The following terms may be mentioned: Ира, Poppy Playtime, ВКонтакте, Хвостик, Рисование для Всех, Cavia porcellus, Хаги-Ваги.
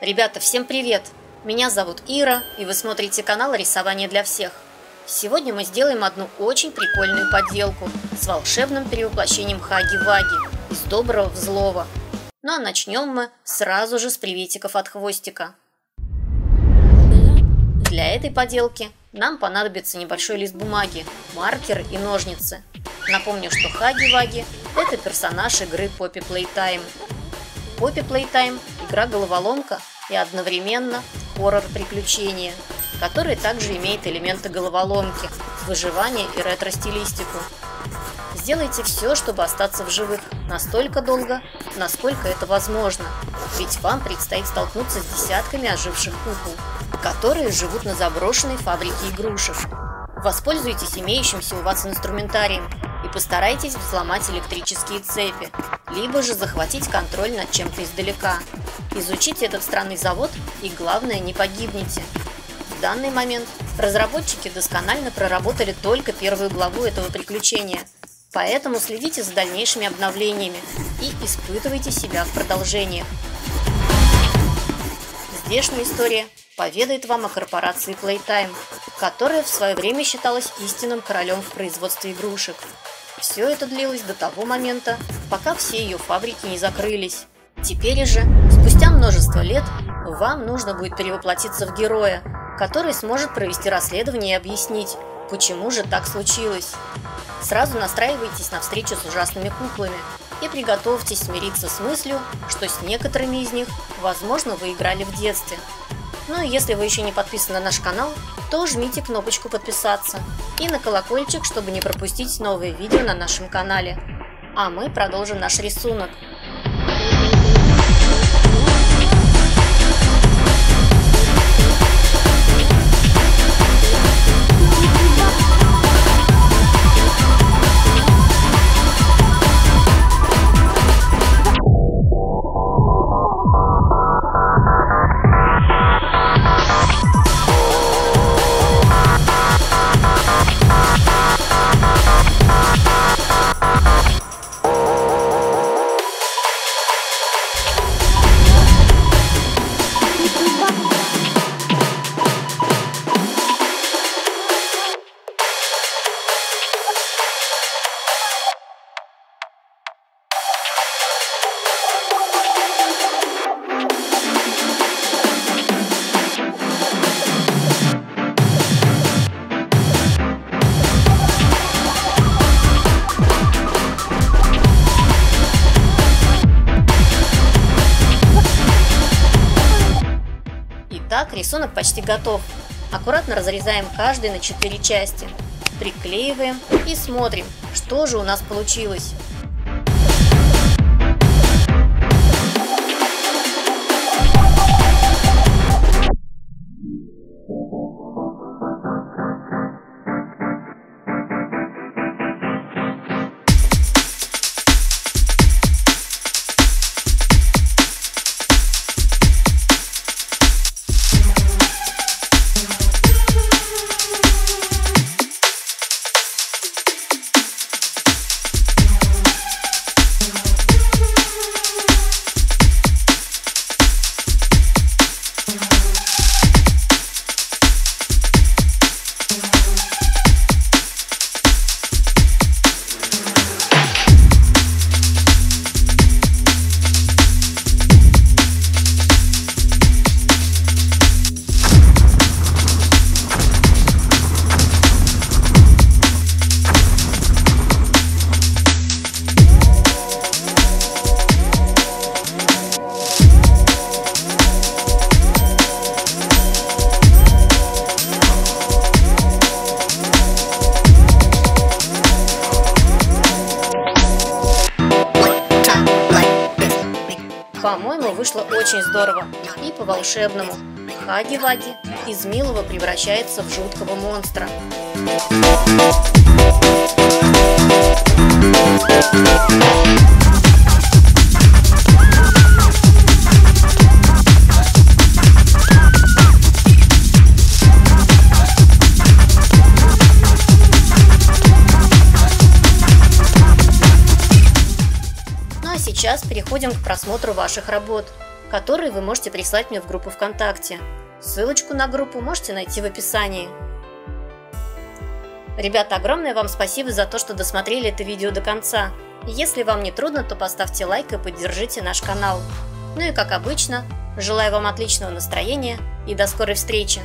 Ребята, всем привет! Меня зовут Ира, и вы смотрите канал «Рисование для всех». Сегодня мы сделаем одну очень прикольную подделку с волшебным перевоплощением Хаги-Ваги из доброго в злого. Ну а начнем мы сразу же с приветиков от Хвостика. Для этой поделки нам понадобится небольшой лист бумаги, маркер и ножницы. Напомню, что Хаги-Ваги – это персонаж игры Poppy Playtime. Poppy Playtime – игра-головоломка и одновременно хоррор-приключение, который также имеет элементы головоломки, выживания и ретро-стилистику. Сделайте все, чтобы остаться в живых настолько долго, насколько это возможно, ведь вам предстоит столкнуться с десятками оживших кукол, которые живут на заброшенной фабрике игрушек. Воспользуйтесь имеющимся у вас инструментарием и постарайтесь взломать электрические цепи, либо же захватить контроль над чем-то издалека. Изучите этот странный завод и, главное, не погибните. В данный момент разработчики досконально проработали только первую главу этого приключения, поэтому следите за дальнейшими обновлениями и испытывайте себя в продолжениях. Здешняя история поведает вам о корпорации Playtime, которая в свое время считалась истинным королем в производстве игрушек. Все это длилось до того момента, пока все ее фабрики не закрылись. Теперь же, спустя множество лет, вам нужно будет перевоплотиться в героя, который сможет провести расследование и объяснить, почему же так случилось. Сразу настраивайтесь на встречу с ужасными куклами и приготовьтесь смириться с мыслью, что с некоторыми из них, возможно, вы играли в детстве. Ну и если вы еще не подписаны на наш канал, то жмите кнопочку «Подписаться» и на колокольчик, чтобы не пропустить новые видео на нашем канале. А мы продолжим наш рисунок. Так, рисунок почти готов. Аккуратно разрезаем каждый на 4 части, приклеиваем и смотрим, что же у нас получилось. По-моему, вышло очень здорово и по-волшебному. Хаги-Ваги из милого превращается в жуткого монстра. Сейчас переходим к просмотру ваших работ. которые вы можете прислать мне в группу ВКонтакте. Ссылочку на группу можете найти в описании. Ребята, огромное вам спасибо за то, что досмотрели это видео до конца. Если вам не трудно, то поставьте лайк и поддержите наш канал. Ну и как обычно, желаю вам отличного настроения и до скорой встречи!